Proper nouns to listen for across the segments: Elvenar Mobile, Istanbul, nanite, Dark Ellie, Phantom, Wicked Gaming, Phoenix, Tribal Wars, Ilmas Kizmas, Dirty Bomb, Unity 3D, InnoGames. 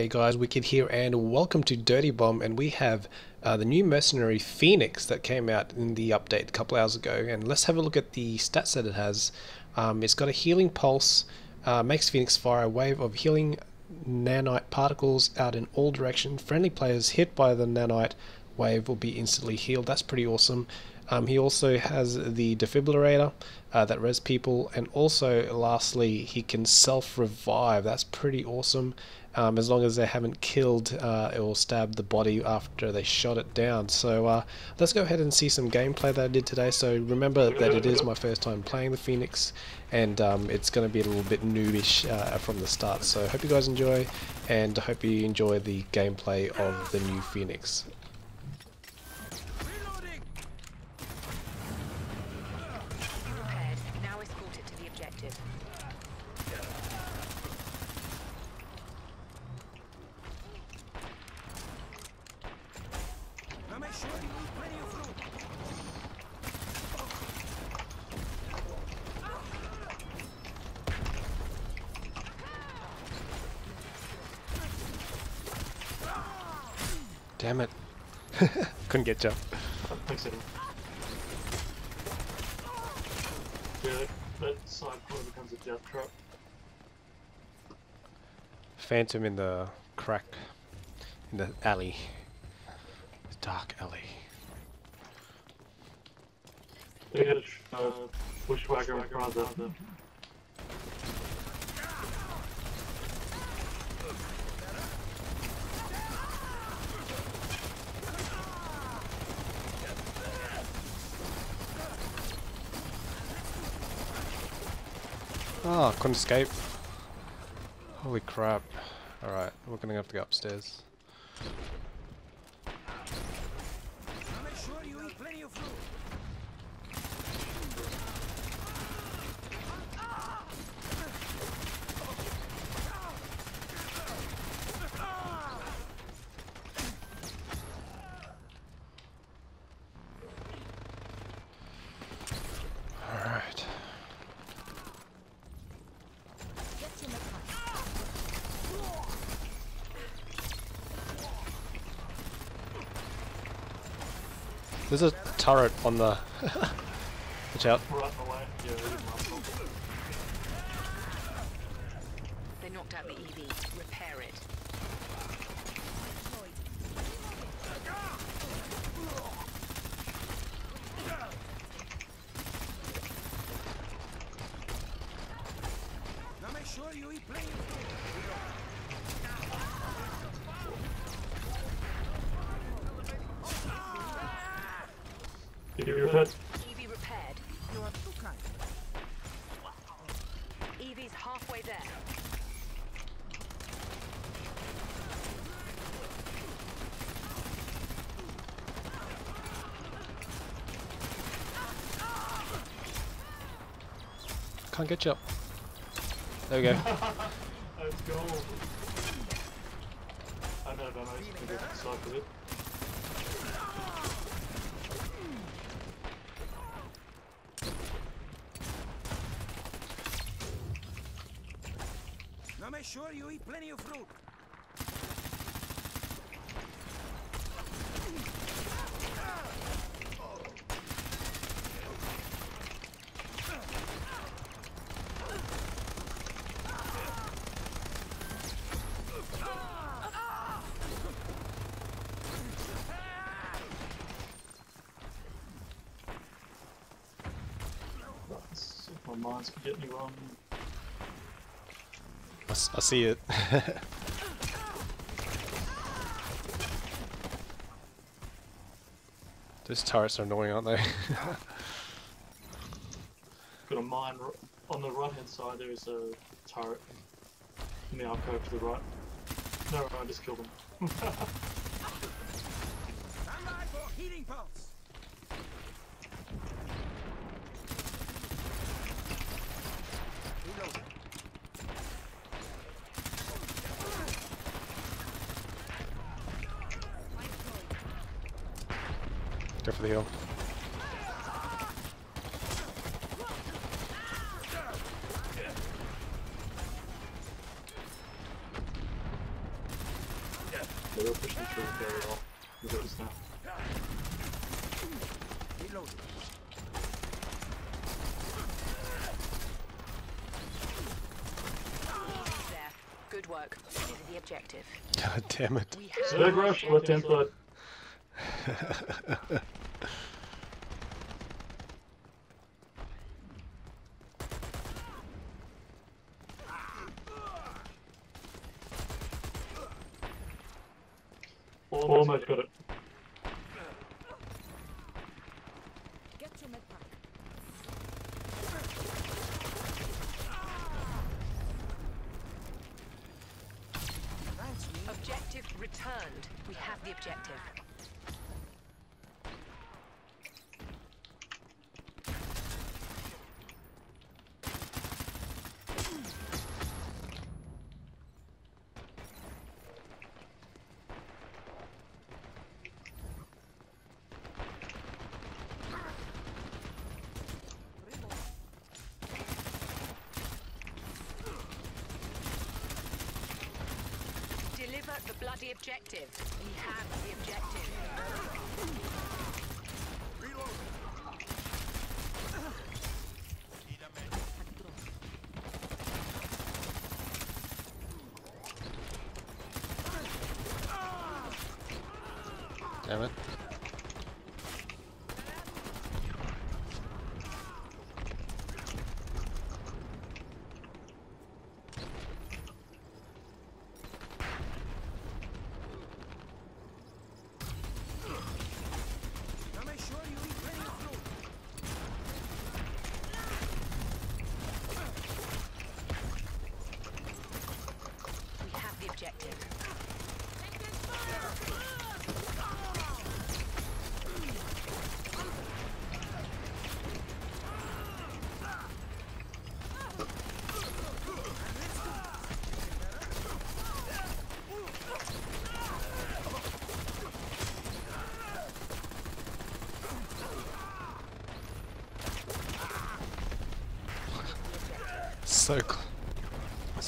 Hey guys, Wicked here and welcome to Dirty Bomb, and we have the new mercenary Phoenix that came out in the update a couple hours ago, and let's have a look at the stats that it has. It's got a healing pulse, makes Phoenix fire a wave of healing nanite particles out in all directions. Friendly players hit by the nanite wave will be instantly healed. That's pretty awesome. He also has the defibrillator that res people, and also lastly he can self-revive. That's pretty awesome, as long as they haven't killed or stabbed the body after they shot it down. So let's go ahead and see some gameplay that I did today. So remember that it is my first time playing the Phoenix, and it's going to be a little bit noobish from the start. So hope you guys enjoy, and I hope you enjoy the gameplay of the new Phoenix. Damn it. Couldn't get you. Thanks, Eddie. Yeah, that side corner becomes a death trap. Phantom in the crack. In the alley. The Dark Ellie. They had a bushwhacker in front of them. Oh, couldn't escape. Holy crap. Alright, we're gonna have to go upstairs. There's a turret on the... Watch out. They knocked out the EV. Repair it. Now make sure you eat plenty of food. EV repaired. You're a full kind. EV's halfway there. Can't get you up. There we go. Let's go. I know, I used to get stuck with it. Make sure you eat plenty of fruit. That's if my mind's getting me wrong. I see it. Those turrets are annoying, aren't they? Got a mine on the right hand side. There is a turret in the alcove to the right. No, I just killed them. Go for the hill. they don't push the tree there at all. You notice that. Reloaded. Good work. This is the objective. God damn it. Leg rush, left hand foot. Almost got it. Get your med pack. Objective returned. We have the objective. The bloody objective. We have the objective. Reload. Damn it.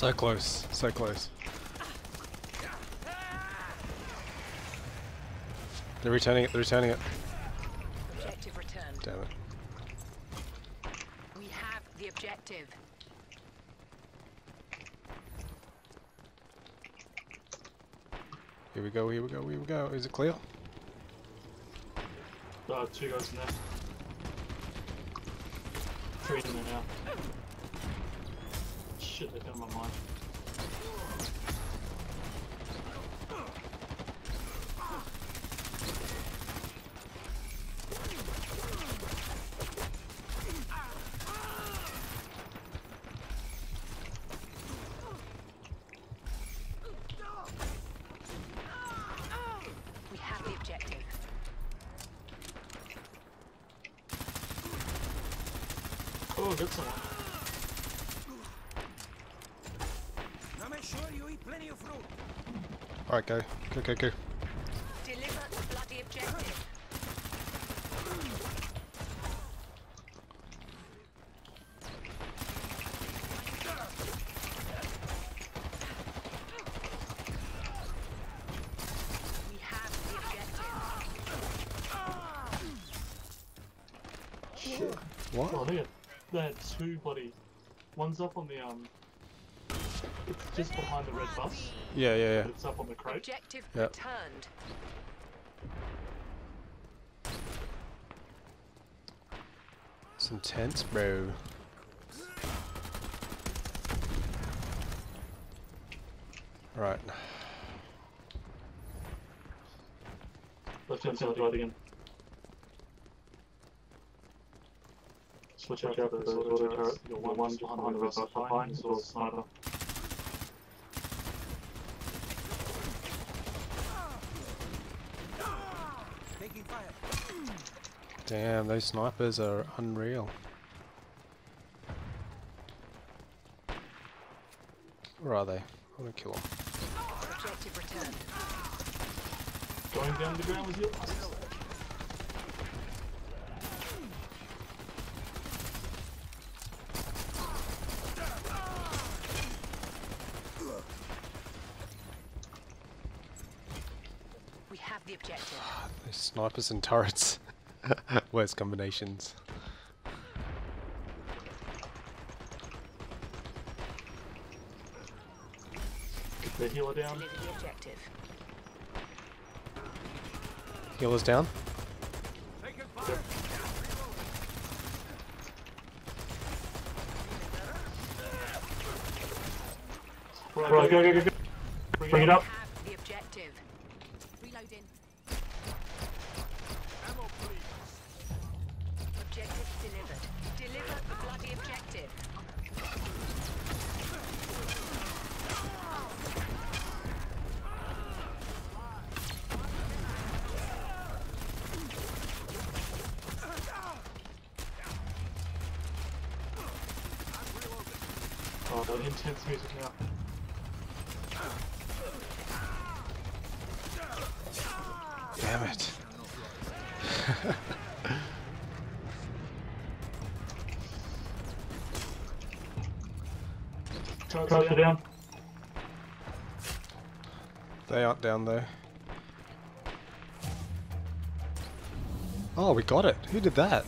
So close, so close. They're returning it, they're returning it. Objective returned. Damn it. We have the objective. Here we go, here we go, here we go. Is it clear? Two guys in there. Three in there now. Shit, they found my mind. We have the objective. Oh, good one. Alright, go. Go, go, go. Deliver the bloody objective. We have the objective. Shit. What? Oh, look at that. Two bloody. One's up on the, It's just behind the red bus. Yeah, yeah, yeah. It's up on the crate. Objective returned. It's intense, bro. Right. Left hand side right again. Switch out the auto turret. You're one behind the red bus behind, as well as sniper. Damn, those snipers are unreal. Where are they? I'm gonna kill them. Objective returned. Going down the ground with you. Those snipers and turrets. Worst combinations. Get the healer down. Healer's down. Yep. Right, go, go, go, go. Bring it up. The objective. Reloading. Ammo, please. Objective delivered. Deliver the bloody objective. Oh, the intense music now. Damn it. Turrets are down. They aren't down though. Oh, we got it. Who did that?